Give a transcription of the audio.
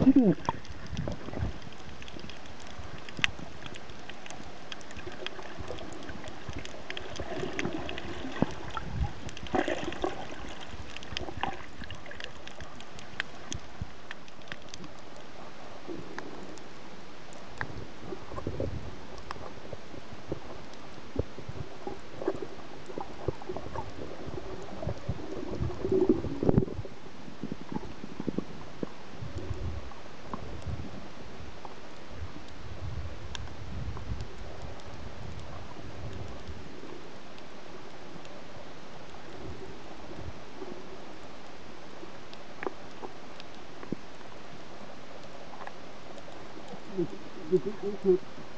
cute. This is